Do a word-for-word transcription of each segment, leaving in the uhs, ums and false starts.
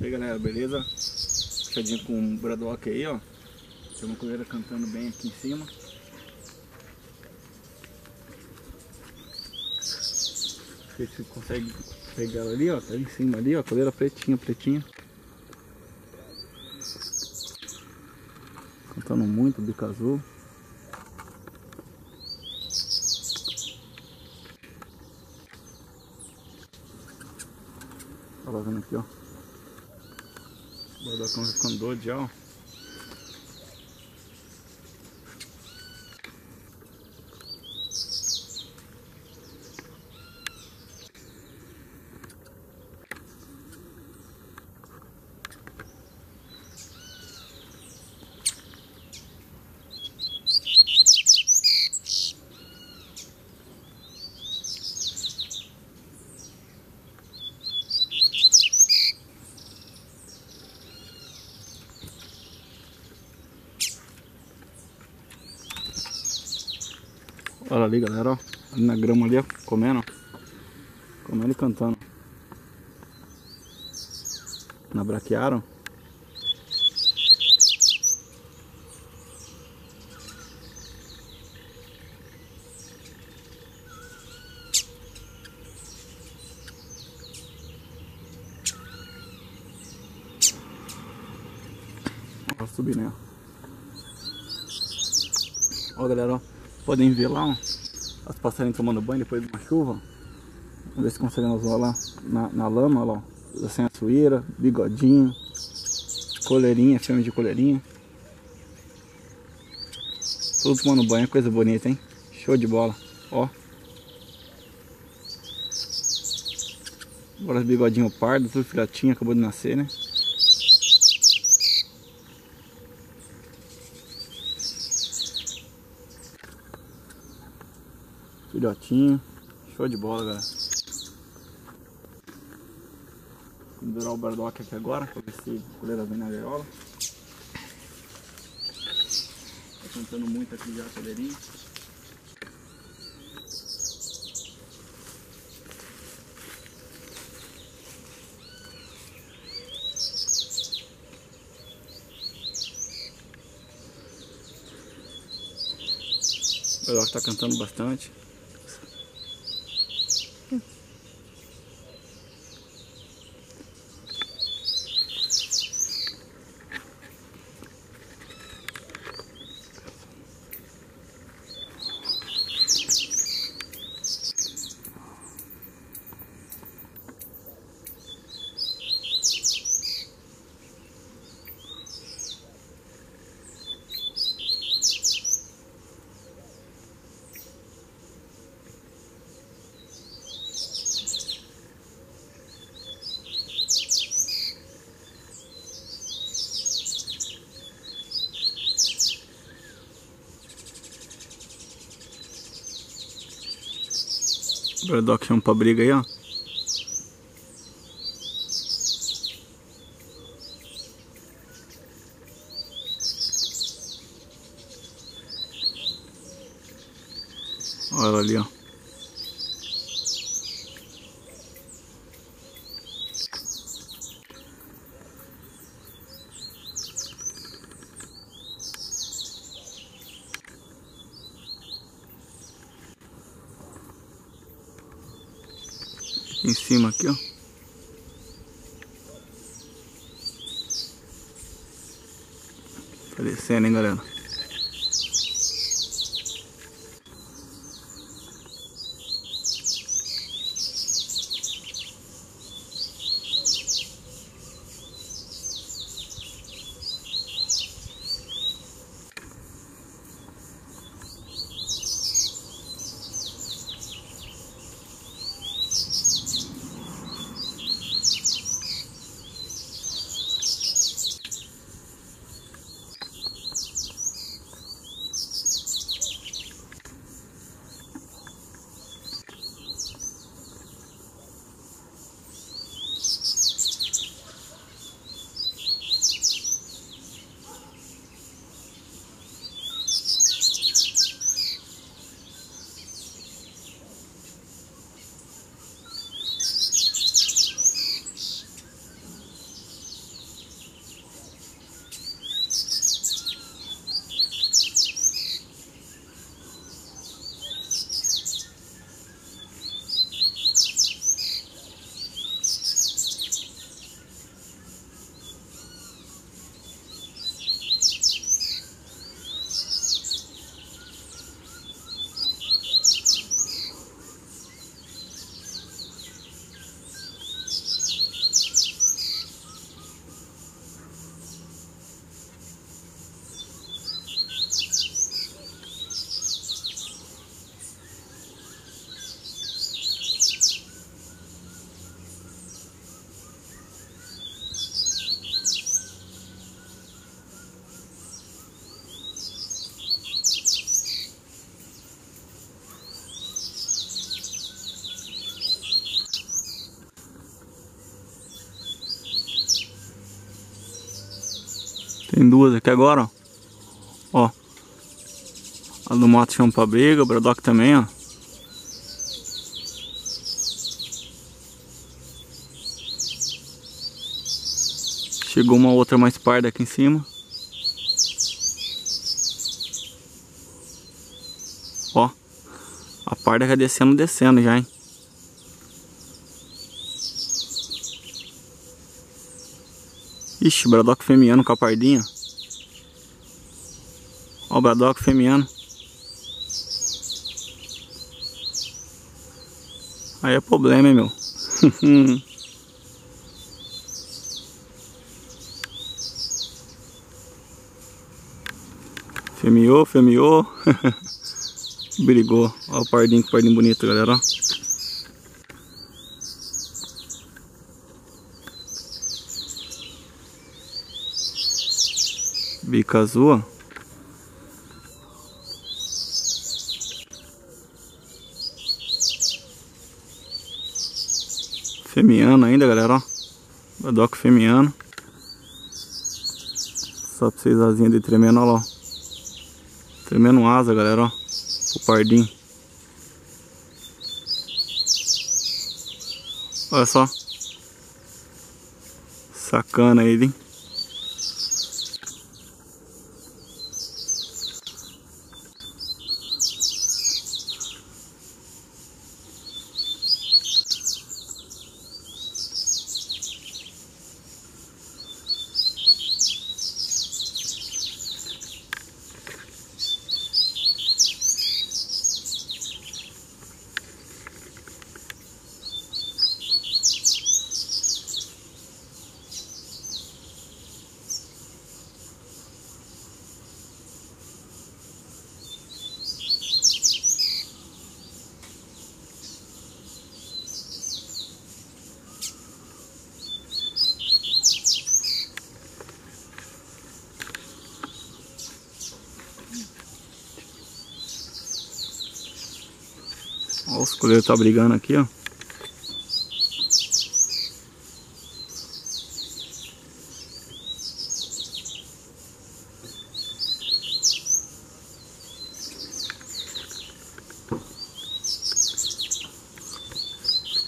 E aí galera, beleza? Puxadinho com o Braddock aí, ó. Tem uma coleira cantando bem aqui em cima. Não sei se você consegue pegar ela ali, ó. Tá ali em cima ali, ó. Coleira pretinha, pretinha. Cantando muito do casulo. Tá vendo aqui, ó. O Braddockão já ficando doido já, ó. Olha ali galera, ó, ali na grama ali, ó, comendo, ó. Comendo e cantando. Na braquearam. Ó, subir, né? Ó galera, ó. Podem ver lá, ó, as passarinhas tomando banho depois de uma chuva. Vamos ver se conseguem usar lá na, na lama, ó, lá, sem a suíra, bigodinho, coleirinha, filme de coleirinha. Tudo tomando banho, coisa bonita, hein? Show de bola, ó. Agora os bigodinhos pardos, tudo filhotinho, acabou de nascer, né? Filhotinho, show de bola, galera. Vou pendurar o Braddock aqui agora, pra ver se a coleira vem na gaiola. Tá cantando muito aqui já a coleirinha. O Braddock tá cantando bastante. O Braddock chama pra briga aí, ó. Olha ela ali, ó. Em cima aqui, ó. Tá descendo, hein, galera. Tem duas aqui agora, ó. Ó. A do mato chama pra briga, o Braddock também, ó. Chegou uma outra mais parda aqui em cima. Ó. A parda já descendo, descendo já, hein. Ixi, Braddock femiano com a pardinha. Ó o Braddock femiano. Aí é problema, hein, meu. Femiou, femiou. Brigou. Ó o pardinho, que pardinho bonito, galera, ó. Bica azul. Femiano ainda, galera, ó. Braddock femiano. Só pra vocês asinhas de tremendo, ó lá, ó. Tremendo asa, galera, ó. O pardinho. Olha só. Sacana ele, hein. Olha os coleiros tá brigando aqui, ó.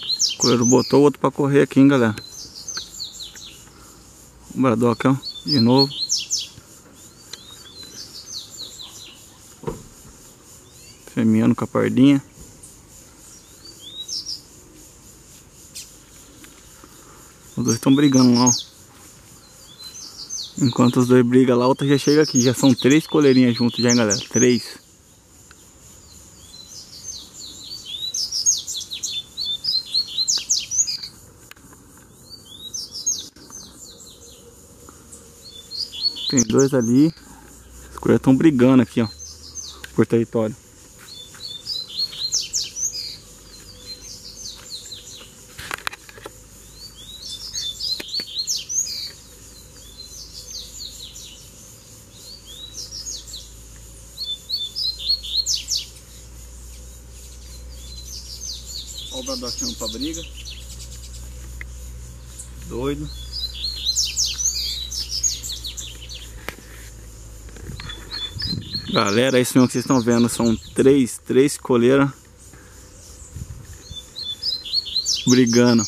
O coleiro botou o outro pra correr aqui, hein, galera. O Braddock, ó, de novo. Femiano com a pardinha. Os dois estão brigando lá, ó. Enquanto os dois brigam lá, a outra já chega aqui. Já são três coleirinhas juntos já, hein, galera. Três. Tem dois ali. Os coleiros estão brigando aqui, ó. Por território. Olha o Braddock chama pra briga. Doido. Galera, isso mesmo que vocês estão vendo. São três, três coleiras brigando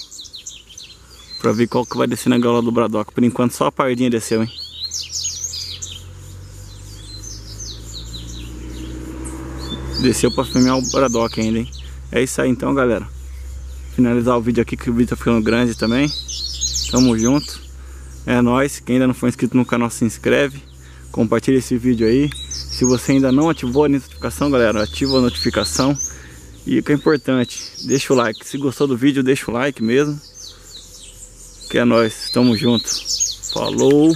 pra ver qual que vai descer na gaiola do Braddock. Por enquanto só a pardinha desceu, hein. Desceu pra filmar o Braddock ainda, hein. É isso aí então, galera. Finalizar o vídeo aqui, que o vídeo tá ficando grande também. Tamo junto. É nóis. Quem ainda não for inscrito no canal, se inscreve. Compartilha esse vídeo aí. Se você ainda não ativou a notificação, galera, ativa a notificação. E o que é importante, deixa o like. Se gostou do vídeo, deixa o like mesmo. Que é nóis. Tamo junto. Falou.